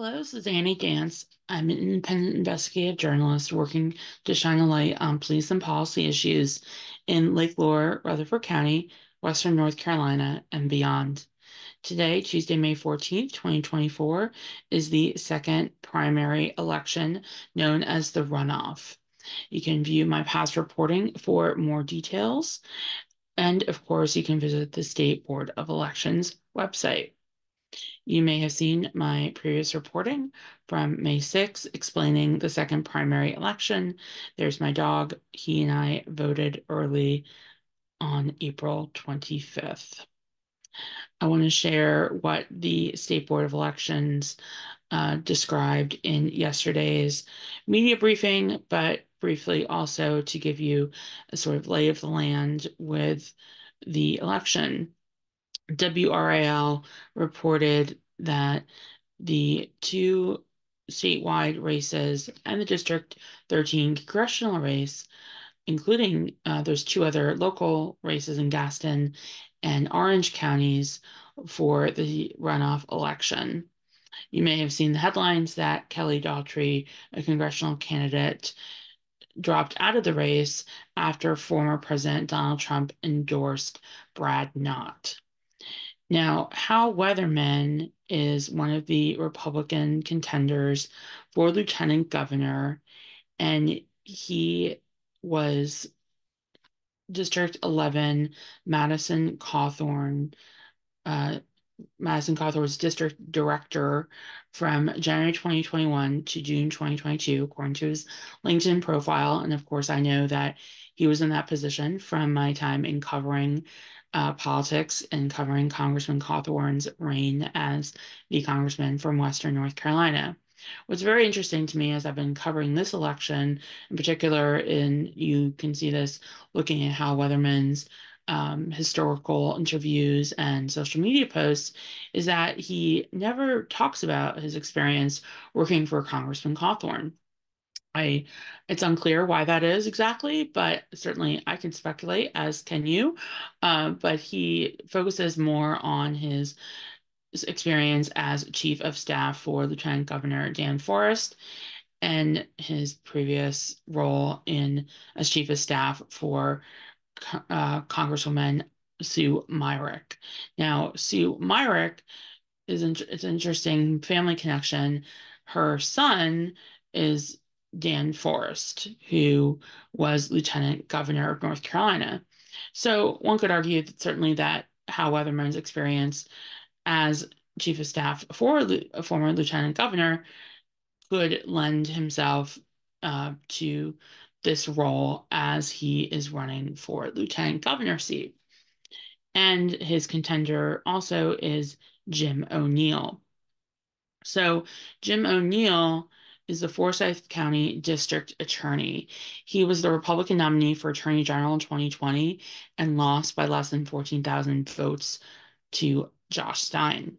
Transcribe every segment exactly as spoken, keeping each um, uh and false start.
Hello, this is Annie Dance. I'm an independent investigative journalist working to shine a light on police and policy issues in Lake Lure, Rutherford County, Western North Carolina, and beyond. Today, Tuesday, May fourteenth, twenty twenty-four, is the second primary election known as the runoff. You can view my past reporting for more details. And of course, you can visit the State Board of Elections website. You may have seen my previous reporting from May sixth explaining the second primary election. There's my dog. He and I voted early on April twenty-fifth. I want to share what the State Board of Elections uh, described in yesterday's media briefing, but briefly also to give you a sort of lay of the land with the election. W R A L reported that the two statewide races and the District thirteen congressional race, including uh, there's two other local races in Gaston and Orange counties for the runoff election. You may have seen the headlines that Kelly Daughtry, a congressional candidate, dropped out of the race after former President Donald Trump endorsed Brad Knott. Now, Hal Weatherman is one of the Republican contenders for lieutenant governor, and he was District eleven, Madison Cawthorn, uh, Madison Cawthorn's district director from January twenty twenty-one to June twenty twenty-two, according to his LinkedIn profile. And of course, I know that he was in that position from my time in covering Uh, politics and covering Congressman Cawthorn's reign as the congressman from Western North Carolina. What's very interesting to me as I've been covering this election in particular, and you can see this looking at Hal Weatherman's um, historical interviews and social media posts, is that he never talks about his experience working for Congressman Cawthorn. I, it's unclear why that is exactly, but certainly I can speculate, as can you. Uh, but he focuses more on his experience as chief of staff for Lieutenant Governor Dan Forest and his previous role in as chief of staff for uh, Congresswoman Sue Myrick. Now, Sue Myrick is in, it's an interesting family connection. Her son is Dan Forest, who was lieutenant governor of North Carolina. So one could argue that certainly that Hal Weatherman's experience as chief of staff for a former lieutenant governor could lend himself uh, to this role as he is running for lieutenant governor seat. And his contender also is Jim O'Neill. So Jim O'Neill is the Forsyth County District Attorney. He was the Republican nominee for Attorney General in twenty twenty and lost by less than fourteen thousand votes to Josh Stein.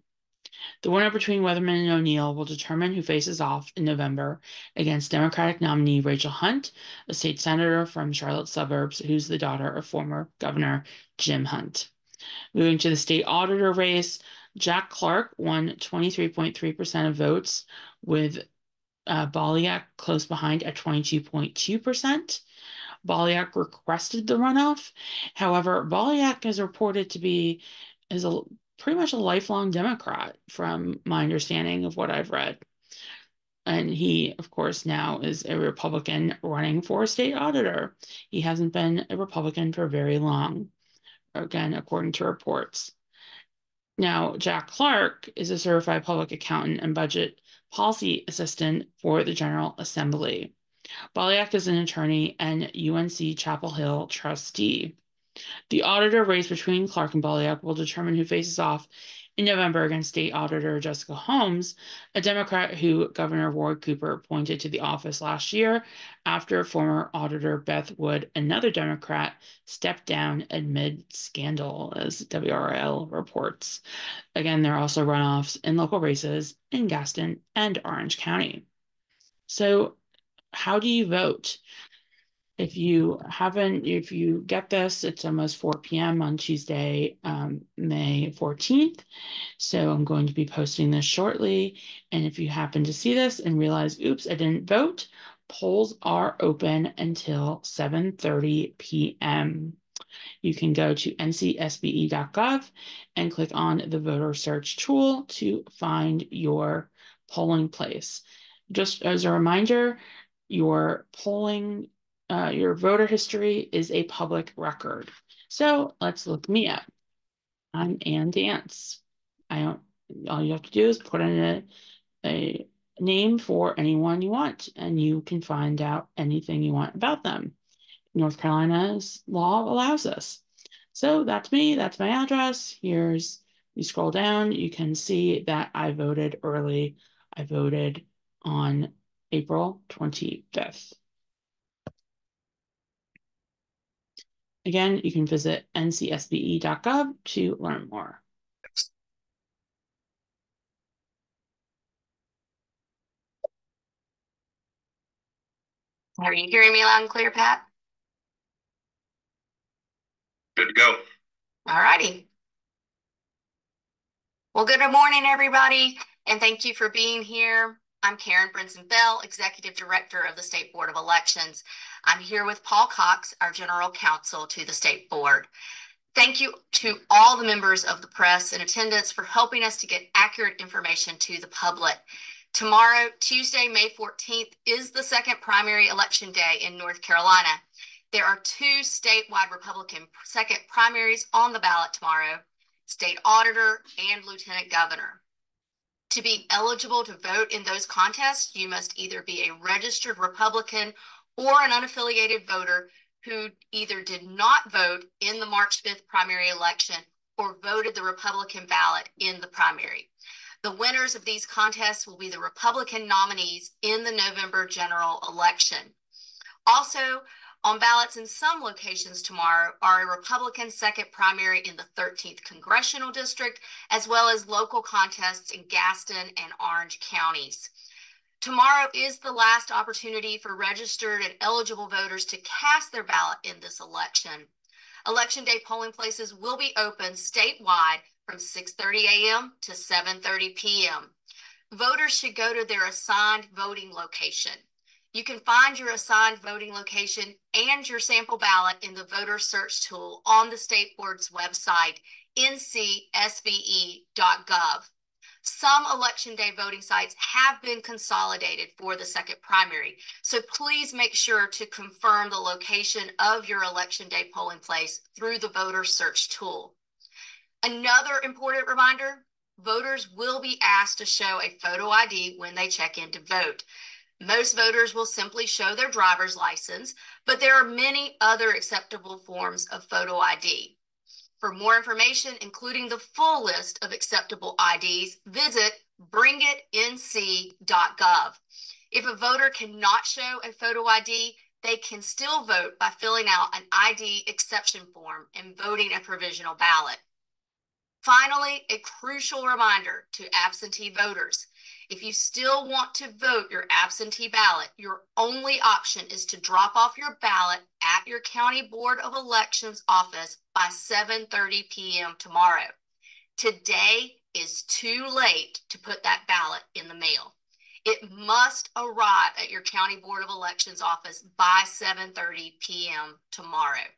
The winner between Weatherman and O'Neill will determine who faces off in November against Democratic nominee Rachel Hunt, a state senator from Charlotte suburbs who's the daughter of former Governor Jim Hunt. Moving to the state auditor race, Jack Clark won twenty-three point three percent of votes, with Uh, Baliak close behind at twenty-two point two percent. Baliak requested the runoff. However, Baliak is reported to be is a pretty much a lifelong Democrat, from my understanding of what I've read. And he, of course, now is a Republican running for state auditor. He hasn't been a Republican for very long, again, according to reports. Now, Jack Clark is a certified public accountant and budget policy assistant for the General Assembly. Baliak is an attorney and U N C Chapel Hill trustee. The auditor race between Clark and Baliak will determine who faces off in November against state auditor Jessica Holmes, a Democrat who Governor Ward Cooper appointed to the office last year after former auditor Beth Wood, another Democrat, stepped down amid scandal, as W R A L reports. Again, there are also runoffs in local races in Gaston and Orange County. So how do you vote? If you haven't, if you get this, it's almost four p m on Tuesday, um, May fourteenth. So I'm going to be posting this shortly. And if you happen to see this and realize, oops, I didn't vote, polls are open until seven thirty p m You can go to N C S B E dot gov and click on the voter search tool to find your polling place. Just as a reminder, your polling Uh, your voter history is a public record. So let's look me up. I'm Annie Dance. I don't, all you have to do is put in a, a name for anyone you want, and you can find out anything you want about them. North Carolina's law allows us. So that's me, that's my address. Here's, you scroll down, you can see that I voted early. I voted on April twenty-fifth. Again, you can visit N C S B E dot gov to learn more. Are you hearing me loud and clear, Pat? Good to go. All righty. Well, good morning, everybody, and thank you for being here. I'm Karen Brinson Bell, Executive Director of the State Board of Elections. I'm here with Paul Cox, our General Counsel to the State Board. Thank you to all the members of the press in attendance for helping us to get accurate information to the public. Tomorrow, Tuesday, May fourteenth, is the second primary election day in North Carolina. There are two statewide Republican second primaries on the ballot tomorrow, State Auditor and Lieutenant Governor. To be eligible to vote in those contests, you must either be a registered Republican or an unaffiliated voter who either did not vote in the March fifth primary election or voted the Republican ballot in the primary. The winners of these contests will be the Republican nominees in the November general election. Also, on ballots in some locations tomorrow are a Republican second primary in the thirteenth Congressional District, as well as local contests in Gaston and Orange counties. Tomorrow is the last opportunity for registered and eligible voters to cast their ballot in this election. Election day polling places will be open statewide from six thirty a m to seven thirty p m Voters should go to their assigned voting location. You can find your assigned voting location and your sample ballot in the voter search tool on the State Board's website, N C S B E dot gov. Some election day voting sites have been consolidated for the second primary, so please make sure to confirm the location of your election day polling place through the voter search tool. Another important reminder, voters will be asked to show a photo I D when they check in to vote. Most voters will simply show their driver's license, but there are many other acceptable forms of photo I D. For more information, including the full list of acceptable I Ds, visit bring it N C dot gov. If a voter cannot show a photo I D, they can still vote by filling out an I D exception form and voting a provisional ballot. Finally, a crucial reminder to absentee voters. If you still want to vote your absentee ballot, your only option is to drop off your ballot at your County Board of Elections office by seven thirty p m tomorrow. Today is too late to put that ballot in the mail. It must arrive at your County Board of Elections office by seven thirty p m tomorrow.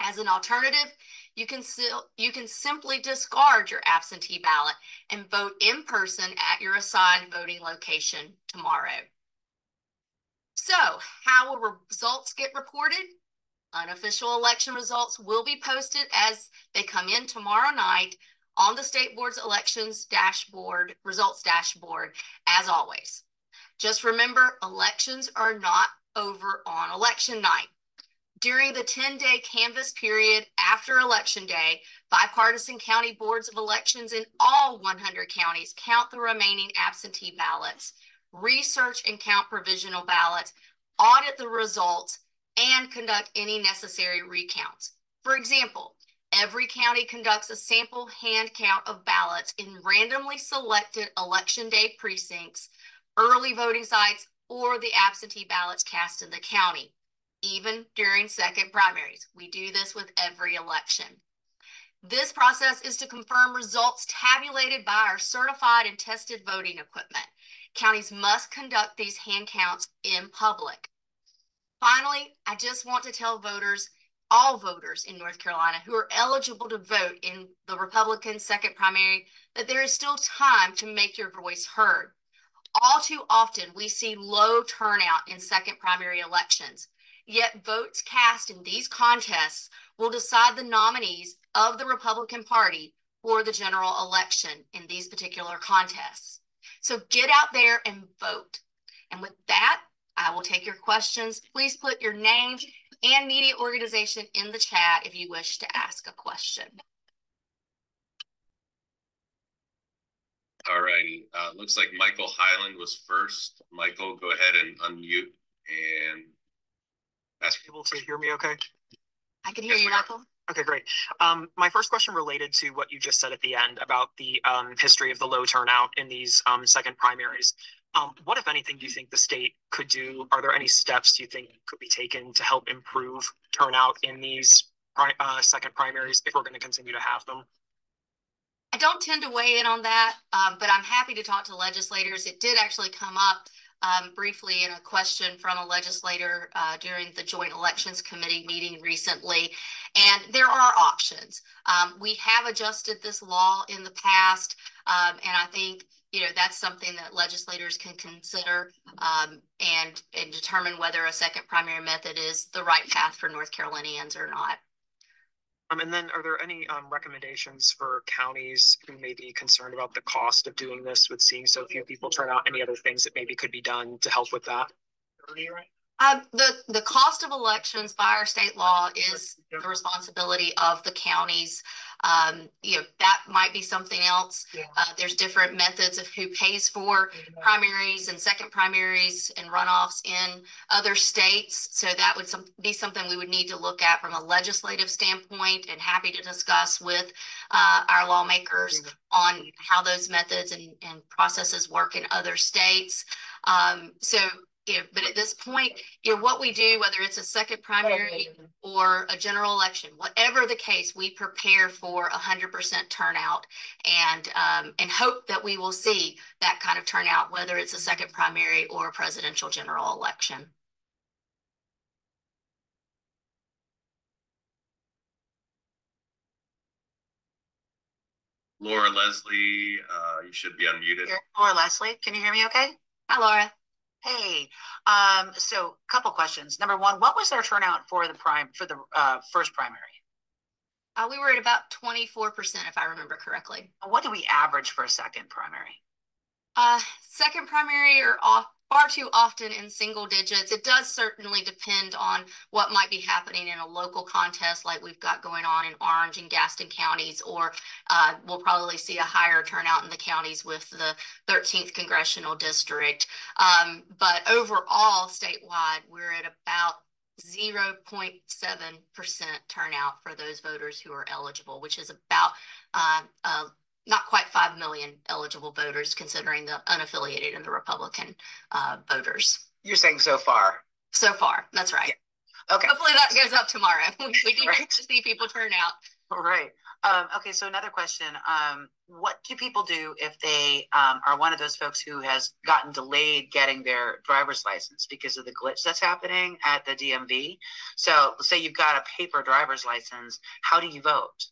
As an alternative, you can, you can simply discard your absentee ballot and vote in person at your assigned voting location tomorrow. So, how will results get reported? Unofficial election results will be posted as they come in tomorrow night on the State Board's Elections Dashboard, Results Dashboard, as always. Just remember, elections are not over on election night. During the ten day canvas period after Election Day, bipartisan county boards of elections in all one hundred counties count the remaining absentee ballots, research and count provisional ballots, audit the results, and conduct any necessary recounts. For example, every county conducts a sample hand count of ballots in randomly selected Election Day precincts, early voting sites, or the absentee ballots cast in the county. even during second primaries. We do this with every election. This process is to confirm results tabulated by our certified and tested voting equipment. Counties must conduct these hand counts in public. Finally, I just want to tell voters, all voters in North Carolina who are eligible to vote in the Republican second primary, that there is still time to make your voice heard. All too often, we see low turnout in second primary elections. Yet votes cast in these contests will decide the nominees of the Republican Party for the general election in these particular contests. So get out there and vote. And with that, I will take your questions. Please put your name and media organization in the chat if you wish to ask a question. All righty. Uh, looks like Michael Highland was first. Michael, go ahead and unmute and... Ask people to hear me okay? I can hear yes, you, Michael. Okay, great. Um, my first question related to what you just said at the end about the um, history of the low turnout in these um, second primaries. Um, what, if anything, do you think the state could do? Are there any steps you think could be taken to help improve turnout in these pri uh, second primaries if we're going to continue to have them? I don't tend to weigh in on that, um, but I'm happy to talk to legislators. It did actually come up Um, briefly in a question from a legislator uh, during the Joint Elections Committee meeting recently. And there are options. Um, we have adjusted this law in the past. Um, and I think, you know, that's something that legislators can consider um, and, and determine whether a second primary method is the right path for North Carolinians or not. Um, and then are there any um, recommendations for counties who may be concerned about the cost of doing this with seeing so few people turn out, any other things that maybe could be done to help with that? Um, the, the cost of elections by our state law is the responsibility of the counties. Um, you know, that might be something else. Uh, there's different methods of who pays for primaries and second primaries and runoffs in other states. So that would some, be something we would need to look at from a legislative standpoint, and happy to discuss with uh, our lawmakers on how those methods and, and processes work in other states. Um, so You know, but at this point, you know, what we do, whether it's a second primary or a general election, whatever the case, we prepare for one hundred percent turnout and um, and hope that we will see that kind of turnout, whether it's a second primary or a presidential general election. Laura Leslie, uh, you should be unmuted. Here, Laura Leslie, can you hear me okay? Hi, Laura. Hey, um, so a couple questions. Number one, what was their turnout for the prime for the uh, first primary? Uh, we were at about twenty-four percent, if I remember correctly. What do we average for a second primary? Uh, second primary are off, far too often in single digits. It does certainly depend on what might be happening in a local contest like we've got going on in Orange and Gaston counties, or uh, we'll probably see a higher turnout in the counties with the thirteenth Congressional District. Um, but overall, statewide, we're at about zero point seven percent turnout for those voters who are eligible, which is about uh, a not quite five million eligible voters, considering the unaffiliated and the Republican uh, voters. You're saying so far? So far, that's right. Yeah. Okay. Hopefully that goes up tomorrow. We do right. to see people turn out. All right. Um, okay, so another question. Um, what do people do if they um, are one of those folks who has gotten delayed getting their driver's license because of the glitch that's happening at the D M V? So say you've got a paper driver's license, how do you vote?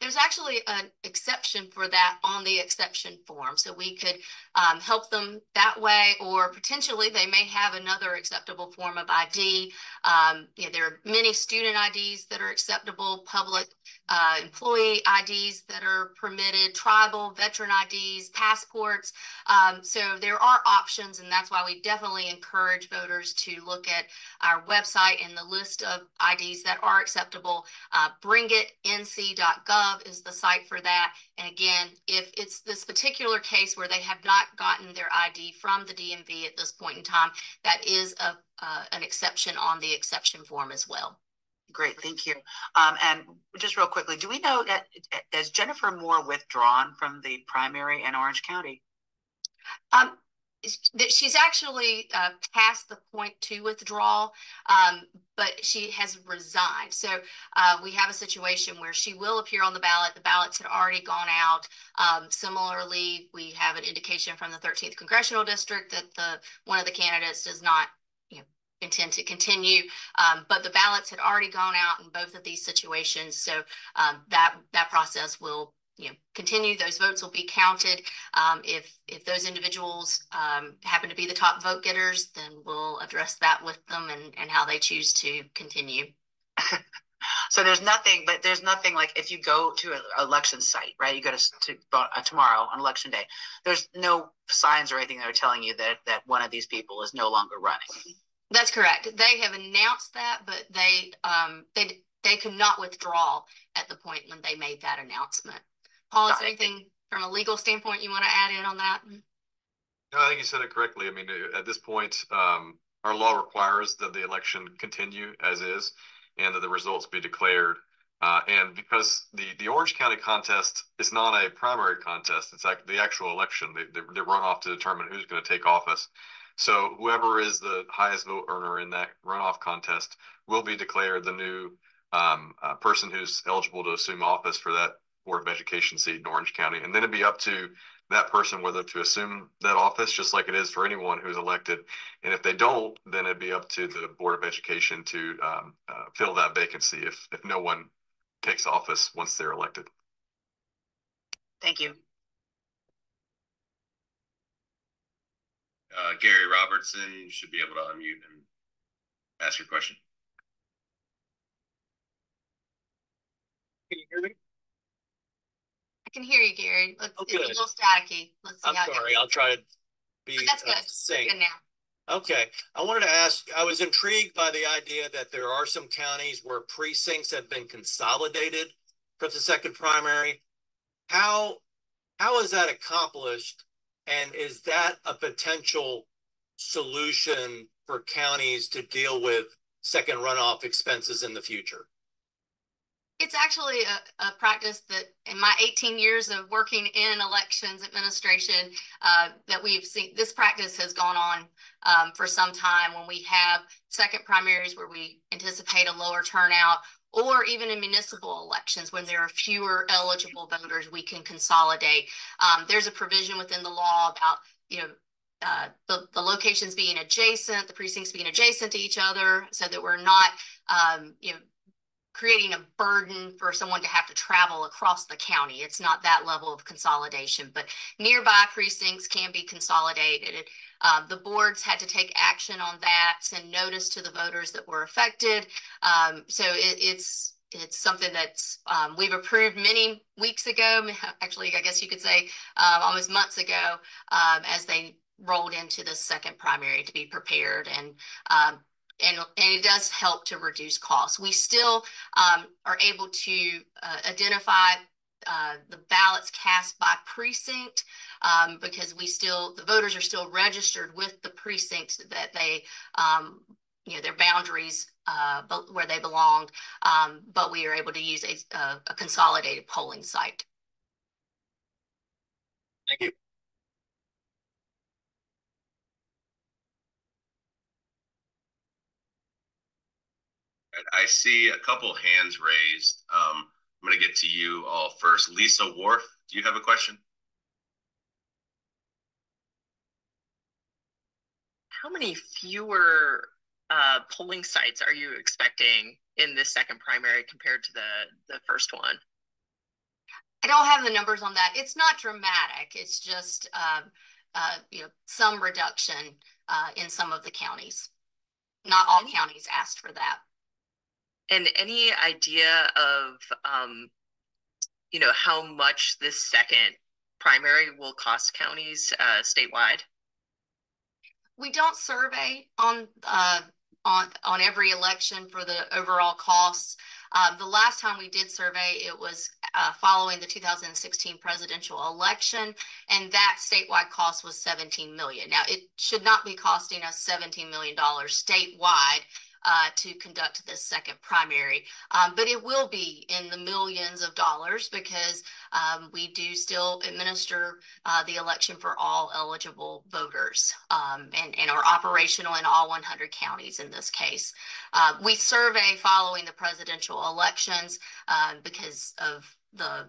There's actually an exception for that on the exception form. So we could um, help them that way, or potentially they may have another acceptable form of I D. Um, you know, there are many student I Ds that are acceptable, public uh, employee I Ds that are permitted, tribal, veteran I Ds, passports. Um, so there are options, and that's why we definitely encourage voters to look at our website and the list of I Ds that are acceptable. Uh, bring it N C dot gov is the site for that. And again, if it's this particular case where they have not gotten their I D from the D M V at this point in time, that is a, uh, an exception on the exception form as well. Great, thank you. Um, and just real quickly, do we know that has Jennifer Moore withdrawn from the primary in Orange County? Um, she's actually uh, past the point to withdraw, um, but she has resigned. So uh, we have a situation where she will appear on the ballot. The ballots had already gone out. Um, similarly, we have an indication from the thirteenth Congressional District that the one of the candidates does not you know, intend to continue, um, but the ballots had already gone out in both of these situations. So um, that, that process will You know, continue. Those votes will be counted. Um, if if those individuals um, happen to be the top vote getters, then we'll address that with them and and how they choose to continue. So there's nothing, but there's nothing like if you go to an election site, right? You go to, to uh, tomorrow on election day. There's no signs or anything that are telling you that that one of these people is no longer running. That's correct. They have announced that, but they um they they could not withdraw at the point when they made that announcement. Paul, is there anything from a legal standpoint you want to add in on that? No, I think you said it correctly. I mean, at this point, um, our law requires that the election continue as is and that the results be declared. Uh, and because the, the Orange County contest is not a primary contest, it's like the actual election. They, they, they run off to determine who's going to take office. So whoever is the highest vote earner in that runoff contest will be declared the new um, uh, person who's eligible to assume office for that Board of Education seat in Orange County, and then it'd be up to that person whether to assume that office, just like it is for anyone who's elected. And if they don't, then it'd be up to the Board of Education to um, uh, fill that vacancy if, if no one takes office once they're elected. Thank you. Uh, Gary Robertson, you should be able to unmute and ask your question. Can you hear me? I can hear you, Gary. Let's, oh, it's a little staticky. Let's see I'm how sorry. It goes. I'll try to be That's good. Uh, sync. Good now. Okay. I wanted to ask, I was intrigued by the idea that there are some counties where precincts have been consolidated for the second primary. How, how is that accomplished? And is that a potential solution for counties to deal with second runoff expenses in the future? It's actually a, a practice that in my eighteen years of working in elections administration uh, that we've seen, this practice has gone on um, for some time when we have second primaries where we anticipate a lower turnout, or even in municipal elections when there are fewer eligible voters, we can consolidate. Um, there's a provision within the law about, you know, Uh, the, the locations being adjacent, the precincts being adjacent to each other, so that we're not, um, you know, creating a burden for someone to have to travel across the county. It's not that level of consolidation, but nearby precincts can be consolidated. Uh, the boards had to take action on that, send notice to the voters that were affected. Um, so it, it's it's something that's um, we've approved many weeks ago, actually, I guess you could say uh, almost months ago, um, as they rolled into the second primary to be prepared. And um, And, and it does help to reduce costs. We still um, are able to uh, identify uh, the ballots cast by precinct um, because we still, the voters are still registered with the precincts that they, um, you know, their boundaries uh, where they belonged, um, but we are able to use a, a, a consolidated polling site. Thank you. I see a couple hands raised. Um, I'm going to get to you all first. Lisa Worf, do you have a question? How many fewer uh, polling sites are you expecting in this second primary compared to the, the first one? I don't have the numbers on that. It's not dramatic. It's just uh, uh, you know, some reduction uh, in some of the counties. Not all counties asked for that. And any idea of, um, you know, how much this second primary will cost counties uh, statewide? We don't survey on uh, on on every election for the overall costs. Uh, the last time we did survey, it was uh, following the two thousand sixteen presidential election, and that statewide cost was seventeen million dollars. Now, it should not be costing us seventeen million dollars statewide. uh, to conduct this second primary. Um, but it will be in the millions of dollars because um, we do still administer uh, the election for all eligible voters um, and, and are operational in all one hundred counties in this case. Uh, we survey following the presidential elections uh, because of the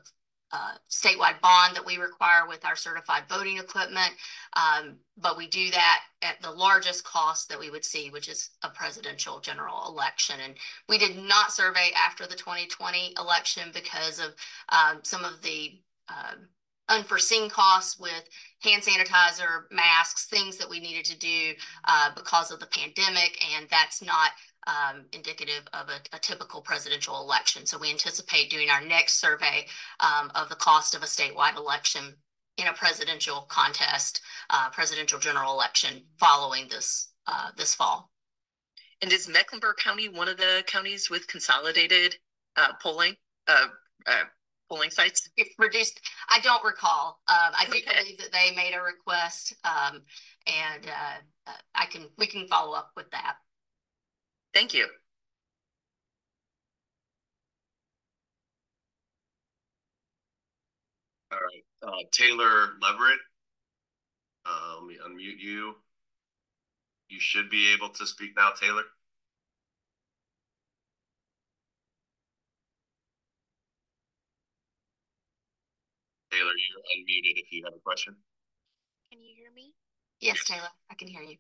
Uh, statewide bond that we require with our certified voting equipment, um, but we do that at the largest cost that we would see, which is a presidential general election. And we did not survey after the twenty twenty election because of um, some of the uh, unforeseen costs with hand sanitizer, masks, things that we needed to do uh, because of the pandemic, and that's not Um, indicative of a, a typical presidential election. So we anticipate doing our next survey um, of the cost of a statewide election in a presidential contest, uh, presidential general election following this uh, this fall. And is Mecklenburg County one of the counties with consolidated uh, polling uh, uh, polling sites? It's reduced. I don't recall. Um, I okay. do believe that they made a request, um, and uh, I can we can follow up with that. Thank you. All right, uh, Taylor Leverett, uh, let me unmute you. You should be able to speak now, Taylor. Taylor, you're unmuted if you have a question. Can you hear me? Yes, Taylor, I can hear you.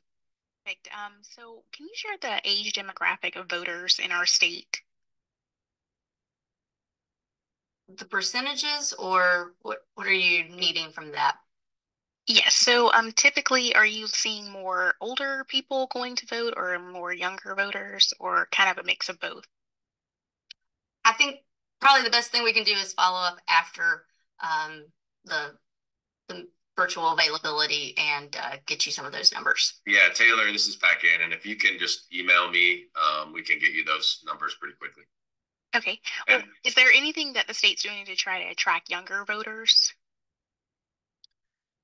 Perfect. Um, so can you share the age demographic of voters in our state? The percentages, or what, what are you needing from that? Yes. So um, typically, are you seeing more older people going to vote or more younger voters, or kind of a mix of both? I think probably the best thing we can do is follow up after um, the the virtual availability and uh, get you some of those numbers. Yeah, Taylor, this is Pat Gannon. If you can just email me, um, we can get you those numbers pretty quickly. Okay. And well, is there anything that the state's doing to try to attract younger voters?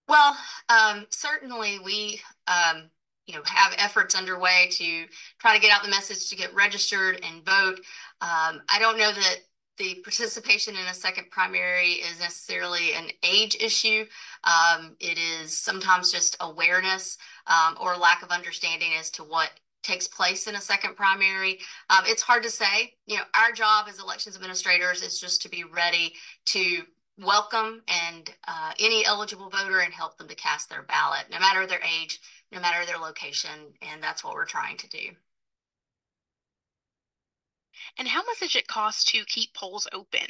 Well, um, certainly we um, you know, have efforts underway to try to get out the message to get registered and vote. Um, I don't know that the participation in a second primary is necessarily an age issue. Um, it is sometimes just awareness um, or lack of understanding as to what takes place in a second primary. Um, it's hard to say. You know, our job as elections administrators is just to be ready to welcome and uh, any eligible voter and help them to cast their ballot, no matter their age, no matter their location, and that's what we're trying to do. And how much does it cost to keep polls open?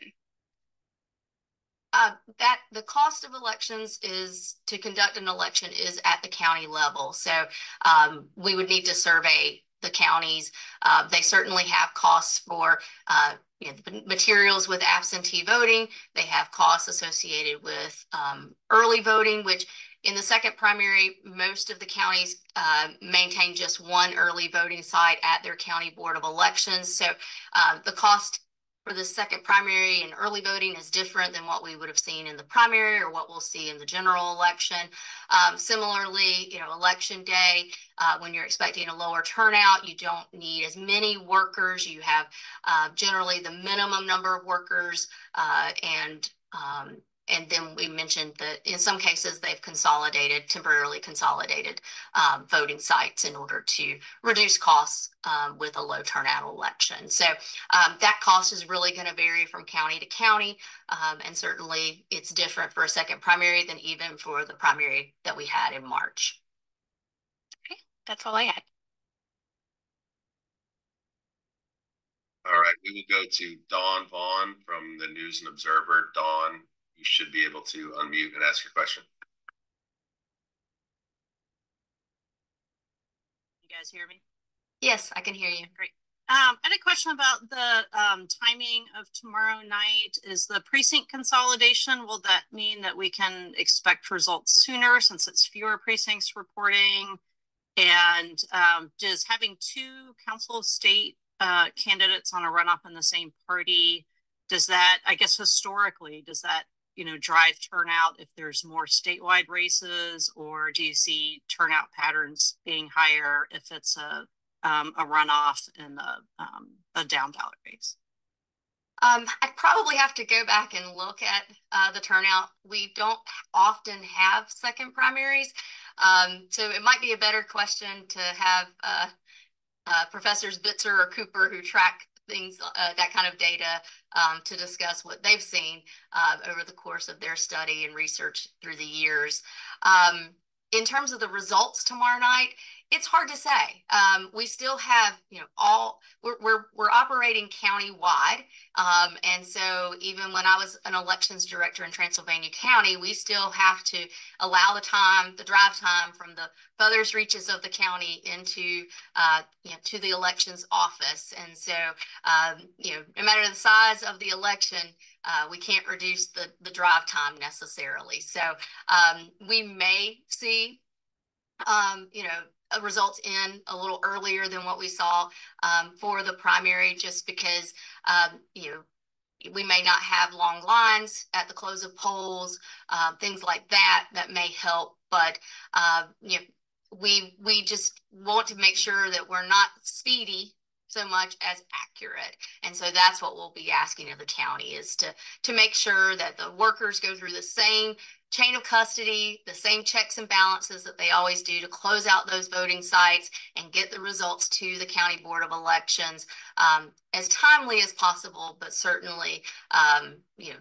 Uh, that the cost of elections is to conduct an election is at the county level. So um, we would need to survey the counties. Uh, they certainly have costs for uh, you know, materials with absentee voting. They have costs associated with um, early voting, which in the second primary, most of the counties uh, maintain just one early voting site at their county board of elections. So uh, the cost for the second primary and early voting is different than what we would have seen in the primary or what we'll see in the general election. Um, similarly, you know, election day, uh, when you're expecting a lower turnout, you don't need as many workers. You have uh, generally the minimum number of workers uh, and um, And then we mentioned that in some cases they've consolidated, temporarily consolidated um, voting sites in order to reduce costs um, with a low turnout election. So um, that cost is really going to vary from county to county. Um, and certainly it's different for a second primary than even for the primary that we had in March. Okay, that's all I had. All right, we will go to Dawn Vaughn from the News and Observer. Dawn, you should be able to unmute and ask your question. You guys hear me? Yes, I can hear you. Great. Um, I had a question about the um, timing of tomorrow night. Is the precinct consolidation, will that mean that we can expect results sooner since it's fewer precincts reporting? And um, does having two council of state uh, candidates on a runoff in the same party, does that, I guess historically, does that you know, drive turnout if there's more statewide races, or do you see turnout patterns being higher if it's a, um, a runoff in a, um, a down ballot race? Um, I probably have to go back and look at uh, the turnout. We don't often have second primaries, um, so it might be a better question to have uh, uh, Professors Bitzer or Cooper, who track things, uh, that kind of data, um, to discuss what they've seen uh, over the course of their study and research through the years. Um, in terms of the results tomorrow night, it's hard to say. Um, we still have, you know, all we're we're, we're operating countywide, um, and so even when I was an elections director in Transylvania County, we still have to allow the time, the drive time from the furthest reaches of the county into, uh, you know, to the elections office. And so, um, you know, no matter the size of the election, Uh, we can't reduce the, the drive time necessarily. So um, we may see, um, you know, results in a little earlier than what we saw um, for the primary, just because, um, you know, we may not have long lines at the close of polls, uh, things like that, that may help. But, uh, you know, we, we just want to make sure that we're not speedy so much as accurate. And so that's what we'll be asking of the county, is to, to make sure that the workers go through the same chain of custody, the same checks and balances that they always do to close out those voting sites and get the results to the County Board of Elections um, as timely as possible. But certainly, um, you know,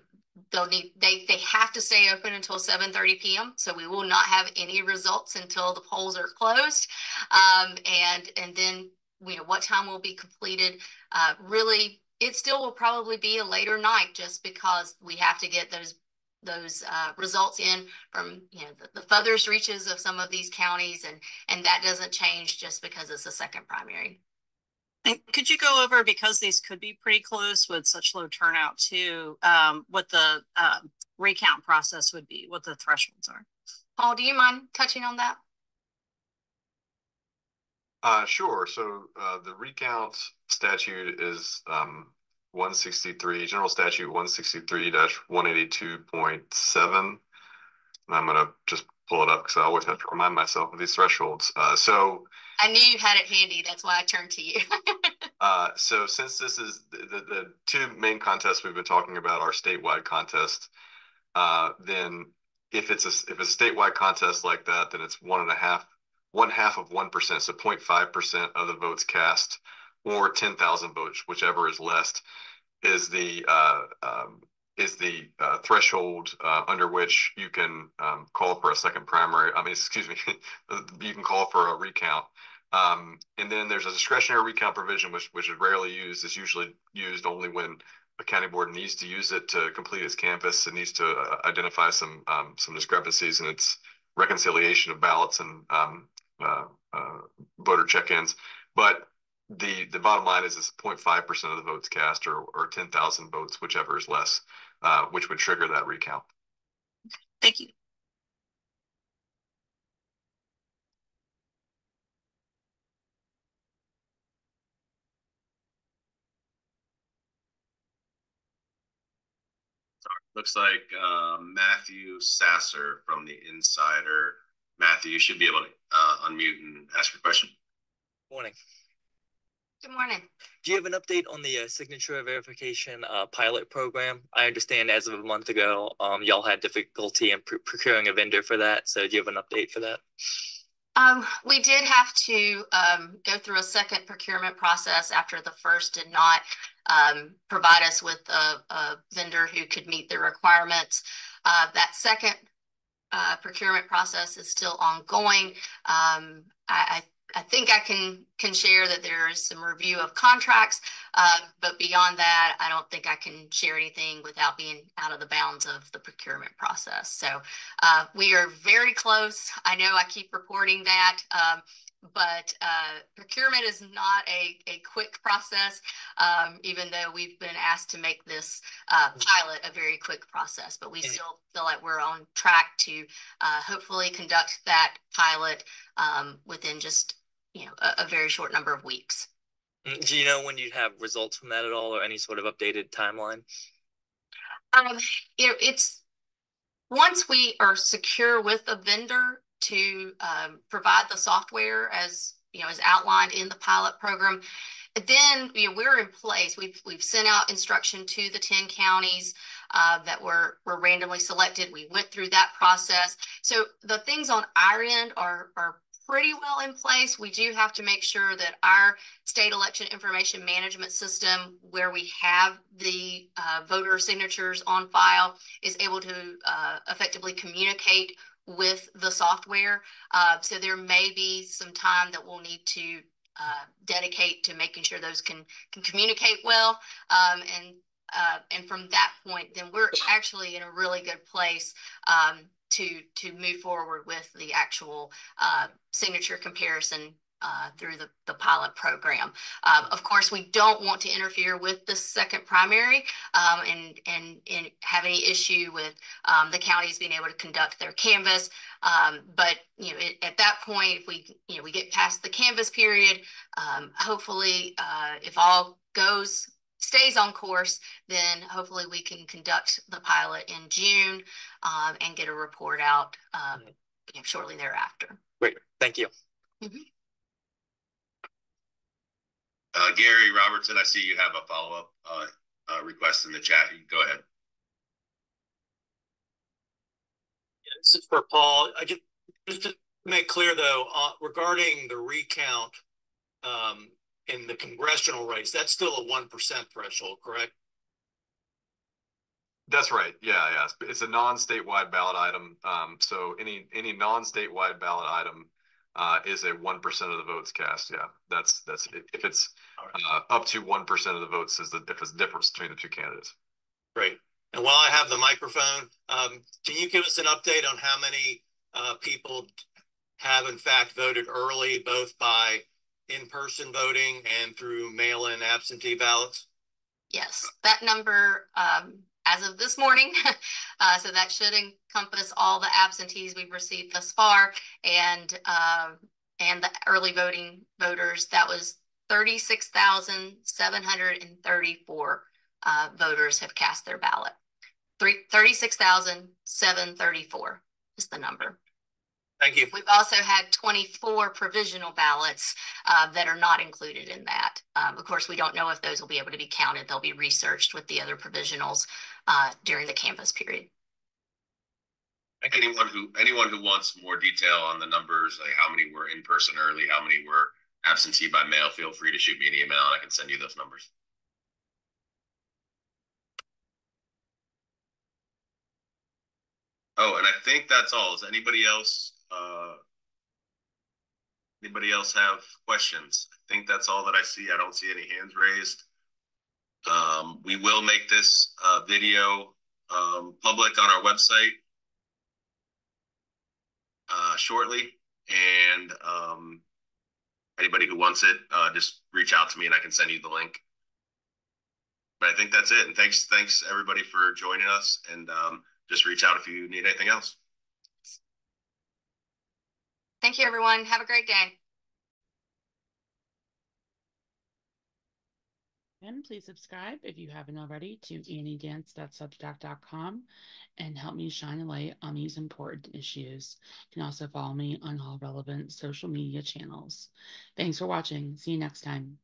they'll need, they, they have to stay open until seven thirty p m So we will not have any results until the polls are closed. Um, and, and then, you know, what time will be completed. Uh, really, it still will probably be a later night, just because we have to get those those uh, results in from, you know, the, the furthest reaches of some of these counties, and and that doesn't change just because it's a second primary. And could you go over, because these could be pretty close with such low turnout too, um, what the uh, recount process would be, what the thresholds are? Paul, do you mind touching on that? Uh, sure. So uh, the recount statute is um, one sixty-three, General Statute one sixty-three dash one eighty-two point seven. And I'm going to just pull it up because I always have to remind myself of these thresholds. Uh, so I knew you had it handy. That's why I turned to you. uh, so since this is the, the, the two main contests we've been talking about are statewide contests, uh, then if it's a, if it's a statewide contest like that, then it's one and a half one half of one percent, so zero point five percent of the votes cast, or ten thousand votes, whichever is less, is the uh, um, is the uh, threshold uh, under which you can um, call for a second primary. I mean, excuse me, you can call for a recount. Um, and then there's a discretionary recount provision, which which is rarely used. It's usually used only when a county board needs to use it to complete its canvass. It needs to uh, identify some um, some discrepancies in its reconciliation of ballots and um, Uh, uh, voter check-ins, but the the bottom line is it's zero point five percent of the votes cast, or or ten thousand votes, whichever is less, uh, which would trigger that recount. Thank you. Sorry, looks like uh, Matthew Sasser from the Insider. Matthew, you should be able to uh, unmute and ask your question. Morning. Good morning. Do you have an update on the uh, signature verification uh, pilot program? I understand as of a month ago, um, y'all had difficulty in pr procuring a vendor for that. So do you have an update for that? Um, we did have to um, go through a second procurement process after the first did not um, provide us with a, a vendor who could meet the requirements. Uh, that second Uh, procurement process is still ongoing. Um, I, I, I think I can can share that there is some review of contracts, uh, but beyond that, I don't think I can share anything without being out of the bounds of the procurement process. So uh, we are very close. I know I keep reporting that, um, but uh, procurement is not a, a quick process, um, even though we've been asked to make this uh, pilot a very quick process, but we still feel like we're on track to uh, hopefully conduct that pilot um, within just, you know, a, a very short number of weeks. Do you know when you'd have results from that at all, or any sort of updated timeline? Um, you know, it's once we are secure with a vendor to um, provide the software as you know, is outlined in the pilot program. Then, you know, we're in place. We've we've sent out instruction to the ten counties uh, that were were randomly selected. We went through that process. So the things on our end are are pretty well in place. We do have to make sure that our state election information management system, where we have the uh, voter signatures on file, is able to uh, effectively communicate with the software. Uh, so there may be some time that we'll need to Uh, dedicate to making sure those can can communicate well, um, and uh, and from that point, then we're actually in a really good place um, to to move forward with the actual uh, signature comparison uh, through the the pilot program. Um, of course, we don't want to interfere with the second primary um, and and and have any issue with um, the counties being able to conduct their canvass. Um, but you know, it, at that point, if we you know we get past the canvas period, um, hopefully, uh, if all goes stays on course, then hopefully we can conduct the pilot in June um, and get a report out um, you know, shortly thereafter. Great, thank you. Mm-hmm. Uh, Gary Robertson, I see you have a follow-up uh, uh, request in the chat. You can go ahead. Yeah, this is for Paul. I just, just to make clear, though, uh, regarding the recount um, in the congressional race, that's still a one percent threshold, correct? That's right. Yeah, yeah. It's, it's a non-statewide ballot item. Um, so any any non-statewide ballot item Uh, is a one percent of the votes cast. Yeah, that's that's if it's uh, up to one percent of the votes is the difference difference between the two candidates. Great. And while I have the microphone, um, can you give us an update on how many uh, people have in fact voted early, both by in-person voting and through mail-in absentee ballots? Yes, that number um, as of this morning. Uh, so that should encompass all the absentees we've received thus far, and uh, and the early voting voters. That was thirty-six thousand seven hundred thirty-four uh, voters have cast their ballot. thirty-six thousand seven hundred thirty-four is the number. Thank you. We've also had twenty-four provisional ballots uh, that are not included in that. Um, of course, we don't know if those will be able to be counted. They'll be researched with the other provisionals uh, during the canvass period. Anyone who anyone who wants more detail on the numbers, like how many were in person early, how many were absentee by mail, feel free to shoot me an email and I can send you those numbers. Oh, and I think that's all. Is anybody else? Uh, anybody else have questions? I think that's all that I see. I don't see any hands raised. Um, we will make this uh, video um, public on our website uh, shortly. And um, anybody who wants it, uh, just reach out to me and I can send you the link. But I think that's it. And thanks, thanks everybody for joining us. And um, just reach out if you need anything else. Thank you, everyone. Have a great day. And please subscribe if you haven't already to annie dance dot substack dot com and help me shine a light on these important issues. You can also follow me on all relevant social media channels. Thanks for watching. See you next time.